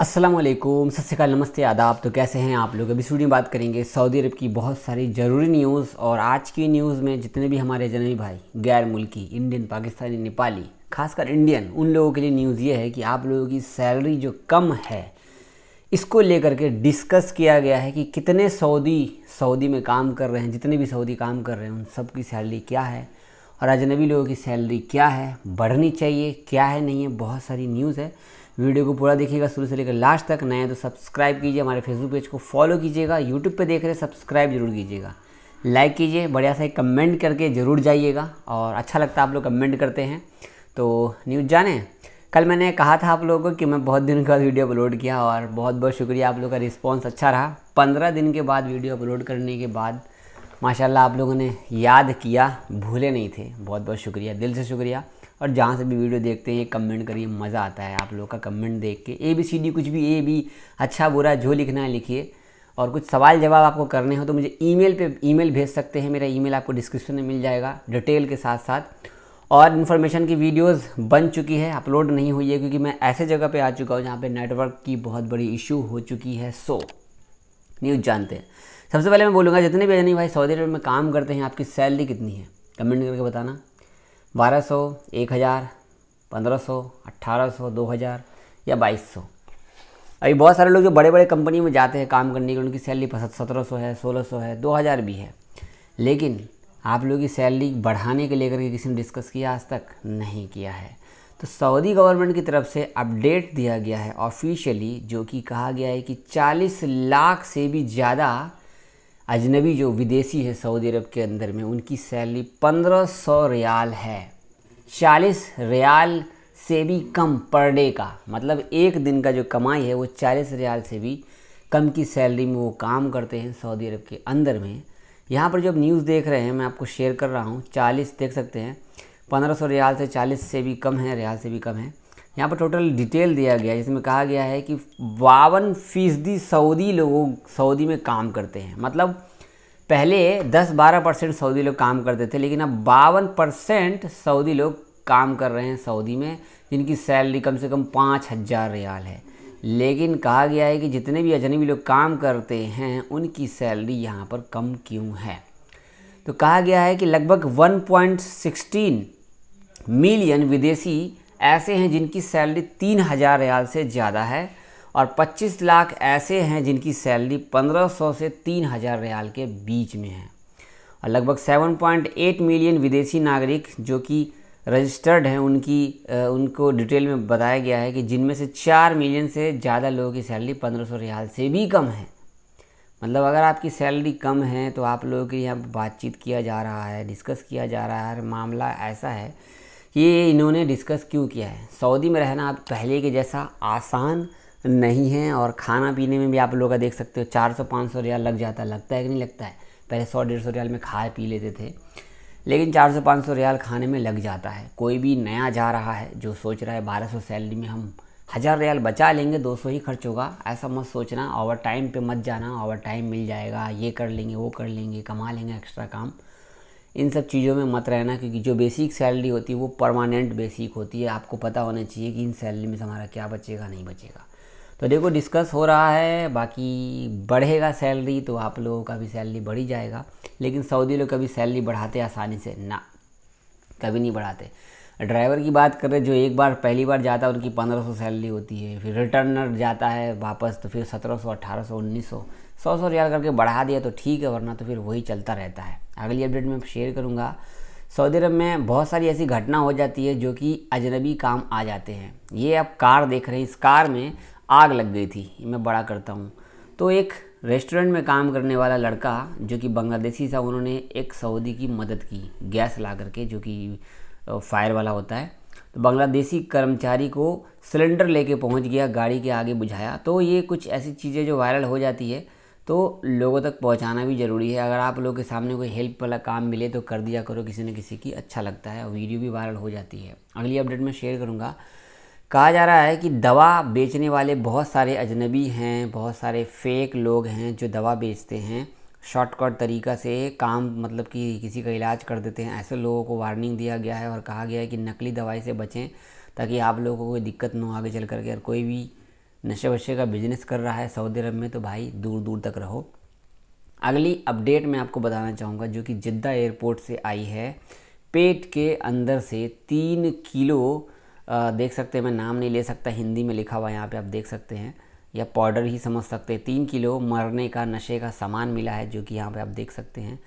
अस्सलामुअलैकुम, सत श्री अकाल, नमस्ते, आदाब। तो कैसे हैं आप लोग? अभी स्टूडियो में बात करेंगे सऊदी अरब की बहुत सारी ज़रूरी न्यूज़। और आज की न्यूज़ में जितने भी हमारे जन्मी भाई गैर मुल्की इंडियन, पाकिस्तानी, नेपाली, खासकर इंडियन, उन लोगों के लिए न्यूज़ ये है कि आप लोगों की सैलरी जो कम है इसको लेकर के डिस्कस किया गया है कि कितने सऊदी में काम कर रहे हैं, जितने भी सऊदी काम कर रहे हैं उन सब की सैलरी क्या है और अजनबी लोगों की सैलरी क्या है, बढ़नी चाहिए क्या है नहीं है। बहुत सारी न्यूज़ है, वीडियो को पूरा देखिएगा शुरू से लेकर लास्ट तक। नया तो सब्सक्राइब कीजिए, हमारे फेसबुक पेज को फॉलो कीजिएगा, यूट्यूब पे देख रहे हैं सब्सक्राइब जरूर कीजिएगा, लाइक कीजिए, बढ़िया सा एक कमेंट करके ज़रूर जाइएगा। और अच्छा लगता है आप लोग कमेंट करते हैं। तो न्यूज़ जाने, कल मैंने कहा था आप लोगों को कि मैं बहुत दिन के बाद वीडियो अपलोड किया और बहुत बहुत शुक्रिया, आप लोग का रिस्पॉन्स अच्छा रहा। 15 दिन के बाद वीडियो अपलोड करने के बाद माशाल्लाह आप लोगों ने याद किया, भूले नहीं थे, बहुत बहुत शुक्रिया, दिल से शुक्रिया। और जहाँ से भी वीडियो देखते हैं कमेंट करिए, मज़ा आता है आप लोगों का कमेंट देख के। ABCD कुछ भी, ए बी, अच्छा बुरा जो लिखना है लिखिए। और कुछ सवाल जवाब आपको करने हो तो मुझे ईमेल पे भेज सकते हैं, मेरा ईमेल आपको डिस्क्रिप्शन में मिल जाएगा डिटेल के साथ साथ। और इन्फॉर्मेशन की वीडियोस बन चुकी है, अपलोड नहीं हुई है क्योंकि मैं ऐसे जगह पर आ चुका हूँ जहाँ पर नेटवर्क की बहुत बड़ी इशू हो चुकी है। सो न्यूज़ जानते हैं। सबसे पहले मैं बोलूँगा जितने भी यानी भाई सऊदी अरब में काम करते हैं, आपकी सैलरी कितनी है कमेंट करके बताना। 1200, 1000, 1500, 1800, 2000 या 2200। अभी बहुत सारे लोग जो बड़े बड़े कंपनी में जाते हैं काम करने के, उनकी सैलरी 1700 है, 1600 है, 2000 भी है। लेकिन आप लोगों की सैलरी बढ़ाने के लेकर के किसी ने डिस्कस किया? आज तक नहीं किया है। तो सऊदी गवर्नमेंट की तरफ से अपडेट दिया गया है ऑफिशियली, जो कि कहा गया है कि 40 लाख से भी ज़्यादा अजनबी जो विदेशी है सऊदी अरब के अंदर में, उनकी सैलरी 1500 रियाल है। 40 रियाल से भी कम पर डे का, मतलब एक दिन का जो कमाई है वो 40 रियाल से भी कम की सैलरी में वो काम करते हैं सऊदी अरब के अंदर में। यहाँ पर जो आप न्यूज़ देख रहे हैं मैं आपको शेयर कर रहा हूँ, 40 देख सकते हैं, 1500 रियाल से 40 से भी कम है, रियाल से भी कम है। यहाँ पर टोटल डिटेल दिया गया है जिसमें कहा गया है कि 52% सऊदी लोग सऊदी में काम करते हैं। मतलब पहले 10-12% सऊदी लोग काम करते थे, लेकिन अब 52% सऊदी लोग काम कर रहे हैं सऊदी में, जिनकी सैलरी कम से कम 5000 रियाल है। लेकिन कहा गया है कि जितने भी अजनबी लोग काम करते हैं उनकी सैलरी यहाँ पर कम क्यों है? तो कहा गया है कि लगभग 1.16 मिलियन विदेशी ऐसे हैं जिनकी सैलरी 3000 रियाल से ज़्यादा है, और 25 लाख ऐसे हैं जिनकी सैलरी 1500 से 3000 रियाल के बीच में है। और लगभग 7.8 मिलियन विदेशी नागरिक जो कि रजिस्टर्ड हैं, उनको डिटेल में बताया गया है कि जिनमें से 4 मिलियन से ज़्यादा लोगों की सैलरी 1500 रियाल से भी कम है। मतलब अगर आपकी सैलरी कम है तो आप लोगों के यहाँ बातचीत किया जा रहा है, डिस्कस किया जा रहा है। मामला ऐसा है, ये इन्होंने डिस्कस क्यों किया है? सऊदी में रहना आप पहले के जैसा आसान नहीं है, और खाना पीने में भी आप लोग का देख सकते हो 400-500 रियाल लग जाता है। लगता है कि नहीं लगता है? पहले 100-150 रियाल में खा पी लेते थे, लेकिन 400-500 रियाल खाने में लग जाता है। कोई भी नया जा रहा है जो सोच रहा है 1200 सैलरी में हम 1000 रियाल बचा लेंगे, 200 ही खर्च होगा, ऐसा मत सोचना। ओवर टाइम पर मत जाना, ओवर टाइम मिल जाएगा, ये कर लेंगे, वो कर लेंगे, कमा लेंगे एक्स्ट्रा काम, इन सब चीज़ों में मत रहना। क्योंकि जो बेसिक सैलरी होती है वो परमानेंट बेसिक होती है। आपको पता होना चाहिए कि इन सैलरी में से हमारा क्या बचेगा, नहीं बचेगा। तो देखो डिस्कस हो रहा है, बाकी बढ़ेगा सैलरी तो आप लोगों का भी सैलरी बढ़ ही जाएगा। लेकिन सऊदी लोग कभी सैलरी बढ़ाते आसानी से ना, कभी नहीं बढ़ाते। ड्राइवर की बात करें, जो पहली बार जाता है उनकी 1500 सैलरी होती है, फिर रिटर्नर जाता है वापस तो फिर 1700, 1800, 1900, 100-100 रियाल करके बढ़ा दिया तो ठीक है, वरना तो फिर वही चलता रहता है। अगली अपडेट में शेयर करूँगा। सऊदी अरब में बहुत सारी ऐसी घटना हो जाती है जो कि अजनबी काम आ जाते हैं। ये आप कार देख रहे हैं, इस कार में आग लग गई थी, मैं बड़ा करता हूँ। तो एक रेस्टोरेंट में काम करने वाला लड़का जो कि बांग्लादेशी था, उन्होंने एक सऊदी की मदद की गैस ला करके, जो कि फायर वाला होता है। तो बांग्लादेशी कर्मचारी को सिलेंडर लेके पहुंच गया, गाड़ी के आगे बुझाया। तो ये कुछ ऐसी चीज़ें जो वायरल हो जाती है, तो लोगों तक पहुंचाना भी ज़रूरी है। अगर आप लोगों के सामने कोई हेल्प वाला काम मिले तो कर दिया करो किसी न किसी की, अच्छा लगता है, और वीडियो भी वायरल हो जाती है। अगली अपडेट में शेयर करूँगा। कहा जा रहा है कि दवा बेचने वाले बहुत सारे अजनबी हैं, बहुत सारे फेक लोग हैं जो दवा बेचते हैं शॉर्टकट तरीक़ा से काम, मतलब कि किसी का इलाज कर देते हैं। ऐसे लोगों को वार्निंग दिया गया है और कहा गया है कि नकली दवाई से बचें ताकि आप लोगों को कोई दिक्कत ना हो आगे चल करके, और कोई भी नशे वशे का बिजनेस कर रहा है सऊदी अरब में, तो भाई दूर दूर तक रहो। अगली अपडेट मैं आपको बताना चाहूँगा जो कि जिद्दा एयरपोर्ट से आई है। पेट के अंदर से 3 किलो देख सकते हैं, मैं नाम नहीं ले सकता, हिंदी में लिखा हुआ यहाँ पे आप देख सकते हैं या पाउडर ही समझ सकते हैं। 3 किलो मरने का नशे का सामान मिला है जो कि यहाँ पे आप देख सकते हैं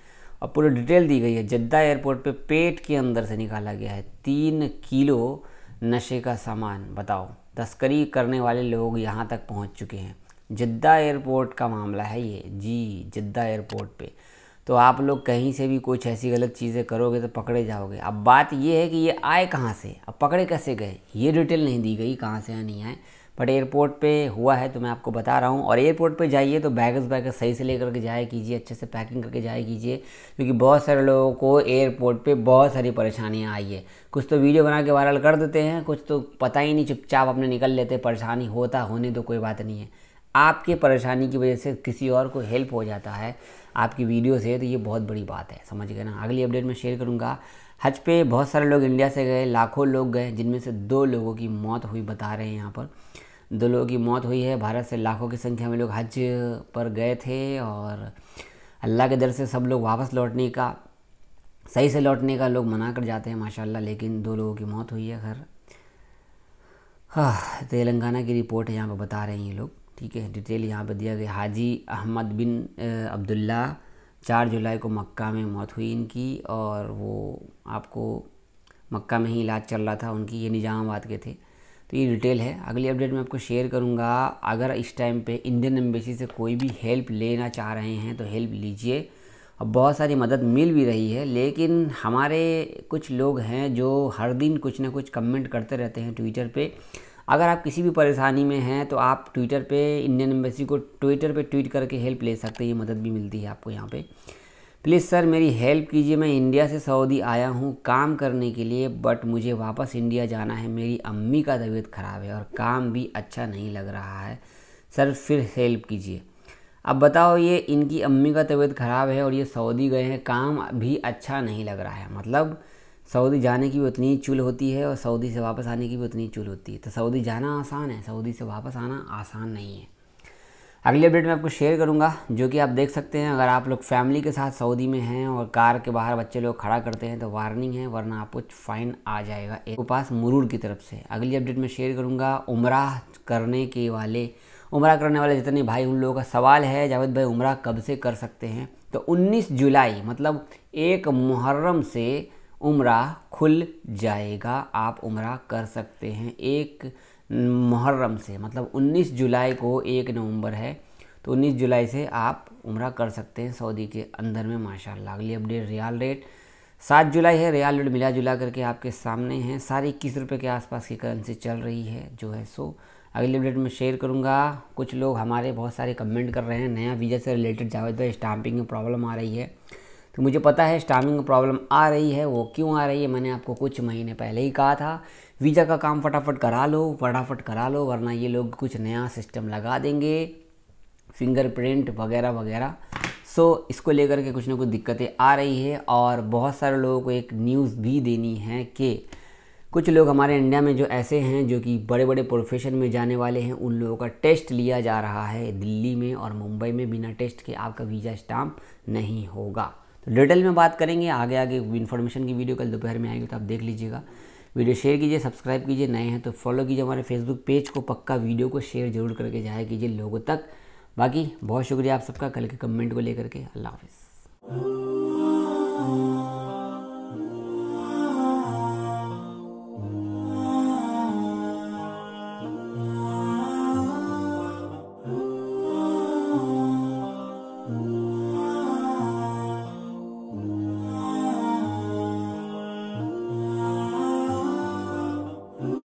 और पूरी डिटेल दी गई है। जद्दा एयरपोर्ट पे पेट के अंदर से निकाला गया है 3 किलो नशे का सामान। बताओ, तस्करी करने वाले लोग यहाँ तक पहुँच चुके हैं। जद्दा एयरपोर्ट का मामला है ये जी, जद्दा एयरपोर्ट पे। तो आप लोग कहीं से भी कुछ ऐसी गलत चीज़ें करोगे तो पकड़े जाओगे। अब बात ये है कि ये आए कहाँ से, अब पकड़े कैसे गए, ये डिटेल नहीं दी गई कहाँ से या नहीं आए, बट एयरपोर्ट पे हुआ है तो मैं आपको बता रहा हूँ। और एयरपोर्ट पे जाइए तो बैगेज सही से लेकर के जाया कीजिए, अच्छे से पैकिंग करके जाया कीजिए, क्योंकि बहुत सारे लोगों को एयरपोर्ट पे बहुत सारी परेशानियाँ आई है। कुछ तो वीडियो बना के वायरल कर देते हैं, कुछ तो पता ही नहीं चुपचाप अपने निकल लेते। परेशानी होता होने तो कोई बात नहीं है, आपके परेशानी की वजह से किसी और को हेल्प हो जाता है आपकी वीडियो से, तो ये बहुत बड़ी बात है, समझ गए ना। अगली अपडेट में शेयर करूँगा। हज पे बहुत सारे लोग इंडिया से गए, लाखों लोग गए, जिनमें से 2 लोगों की मौत हुई बता रहे हैं। यहाँ पर 2 लोगों की मौत हुई है। भारत से लाखों की संख्या में लोग हज पर गए थे और अल्लाह के दर से सब लोग वापस लौटने का, सही से लौटने का लोग मना कर जाते हैं माशाल्लाह, लेकिन 2 लोगों की मौत हुई है। खैर हाँ, तेलंगाना की रिपोर्ट है यहाँ पर बता रहे हैं ये लोग, ठीक है। डिटेल यहाँ पर दिया गया। हाजी अहमद बिन अब्दुल्ला 4 जुलाई को मक्का में मौत हुई इनकी, और वो आपको मक्का में ही इलाज चल रहा था उनकी, ये निज़ामाबाद के थे। तो ये डिटेल है, अगली अपडेट में आपको शेयर करूँगा। अगर इस टाइम पे इंडियन एम्बेसी से कोई भी हेल्प लेना चाह रहे हैं तो हेल्प लीजिए, और बहुत सारी मदद मिल भी रही है। लेकिन हमारे कुछ लोग हैं जो हर दिन कुछ ना कुछ कमेंट करते रहते हैं ट्विटर पर। अगर आप किसी भी परेशानी में हैं तो आप ट्विटर पे इंडियन एम्बेसी को ट्विटर पे ट्वीट करके हेल्प ले सकते हैं, ये मदद भी मिलती है आपको यहाँ पे। प्लीज़ सर मेरी हेल्प कीजिए, मैं इंडिया से सऊदी आया हूँ काम करने के लिए, बट मुझे वापस इंडिया जाना है। मेरी अम्मी का तबीयत ख़राब है और काम भी अच्छा नहीं लग रहा है सर, फिर हेल्प कीजिए। अब बताओ, ये इनकी अम्मी का तबीयत ख़राब है और ये सऊदी गए हैं, काम भी अच्छा नहीं लग रहा है। मतलब सऊदी जाने की भी उतनी ही चूल होती है और सऊदी से वापस आने की भी उतनी ही चूल होती है। तो सऊदी जाना आसान है, सऊदी से वापस आना आसान नहीं है। अगली अपडेट मैं आपको शेयर करूंगा जो कि आप देख सकते हैं। अगर आप लोग फैमिली के साथ सऊदी में हैं और कार के बाहर बच्चे लोग खड़ा करते हैं तो वार्निंग है, वरना आपको फ़ाइन आ जाएगा एक पास मुरूर की तरफ से। अगली अपडेट मैं शेयर करूँगा। उम्रा करने वाले जितने भाई, उन लोगों का सवाल है जावेद भाई उम्रा कब से कर सकते हैं। तो 19 जुलाई मतलब 1 मुहर्रम से उम्रा खुल जाएगा, आप उम्रा कर सकते हैं 1 मुहर्रम से। मतलब 19 जुलाई को 1 नवंबर है, तो 19 जुलाई से आप उम्रा कर सकते हैं सऊदी के अंदर में माशाल्लाह। अगली अपडेट रियाल रेट 7 जुलाई है, रियाल रेट मिला जुला करके आपके सामने हैं, सारी 21 रुपये के आसपास की करेंसी चल रही है जो है। सो अगली अपडेट में शेयर करूँगा। कुछ लोग हमारे बहुत सारे कमेंट कर रहे हैं नया वीज़ा से रिलेटेड, जावेद भाई स्टाम्पिंग में प्रॉब्लम आ रही है। तो मुझे पता है स्टाम्पिंग में प्रॉब्लम आ रही है, वो क्यों आ रही है मैंने आपको कुछ महीने पहले ही कहा था। वीज़ा का काम फटाफट करा लो वरना ये लोग कुछ नया सिस्टम लगा देंगे, फिंगरप्रिंट वगैरह वगैरह। सो इसको लेकर के कुछ ना कुछ दिक्कतें आ रही है। और बहुत सारे लोगों को एक न्यूज़ भी देनी है कि कुछ लोग हमारे इंडिया में जो ऐसे हैं जो कि बड़े बड़े प्रोफेशन में जाने वाले हैं, उन लोगों का टेस्ट लिया जा रहा है दिल्ली में और मुंबई में। बिना टेस्ट के आपका वीज़ा स्टाम्प नहीं होगा, तो डिटेल में बात करेंगे आगे इन्फॉर्मेशन की वीडियो कल दोपहर में आएगी, तो आप देख लीजिएगा। वीडियो शेयर कीजिए, सब्सक्राइब कीजिए, नए हैं तो फॉलो कीजिए हमारे फेसबुक पेज को, पक्का वीडियो को शेयर जरूर करके जाया कीजिए लोगों तक। बाकी बहुत शुक्रिया आप सबका कल के कमेंट को लेकर के। अल्लाह हाफिज़।